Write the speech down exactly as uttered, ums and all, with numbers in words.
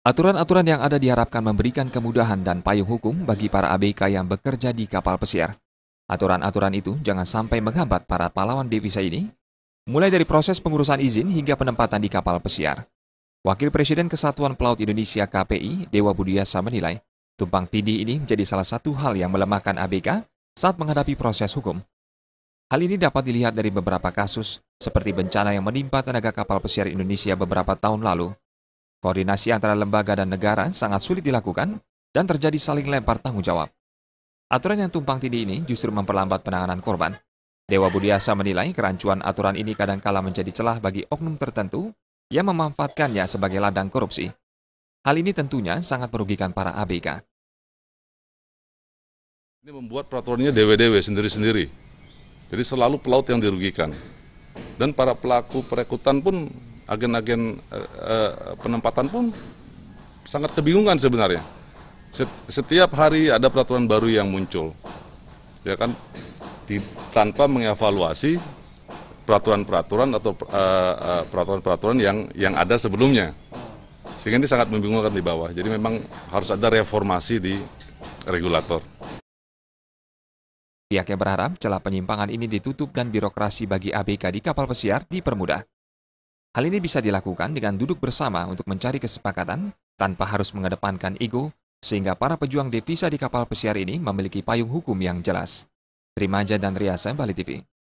Aturan-aturan yang ada diharapkan memberikan kemudahan dan payung hukum bagi para A B K yang bekerja di kapal pesiar. Aturan-aturan itu jangan sampai menghambat para pahlawan devisa ini, mulai dari proses pengurusan izin hingga penempatan di kapal pesiar. Wakil Presiden Kesatuan Pelaut Indonesia K P I, Dewa Budiasa menilai, tumpang tindih ini menjadi salah satu hal yang melemahkan A B K saat menghadapi proses hukum. Hal ini dapat dilihat dari beberapa kasus, seperti bencana yang menimpa tenaga kapal pesiar Indonesia beberapa tahun lalu. Koordinasi antara lembaga dan negara sangat sulit dilakukan dan terjadi saling lempar tanggung jawab. Aturan yang tumpang tindih ini justru memperlambat penanganan korban. Dewa Budiasa menilai kerancuan aturan ini kadangkala menjadi celah bagi oknum tertentu yang memanfaatkannya sebagai ladang korupsi. Hal ini tentunya sangat merugikan para A B K. Ini membuat peraturannya dewe-dewe sendiri-sendiri. Jadi selalu pelaut yang dirugikan. Dan para pelaku perekrutan pun, agen-agen eh, penempatan pun sangat kebingungan sebenarnya. Setiap hari ada peraturan baru yang muncul, ya kan, di, tanpa mengevaluasi peraturan-peraturan atau peraturan-peraturan eh, yang yang ada sebelumnya, sehingga ini sangat membingungkan di bawah. Jadi memang harus ada reformasi di regulator. Pihaknya berharap celah penyimpangan ini ditutup dan birokrasi bagi A B K di kapal pesiar dipermudah. Hal ini bisa dilakukan dengan duduk bersama untuk mencari kesepakatan tanpa harus mengedepankan ego, sehingga para pejuang devisa di kapal pesiar ini memiliki payung hukum yang jelas. Trimaja dan Riasa, Bali T V.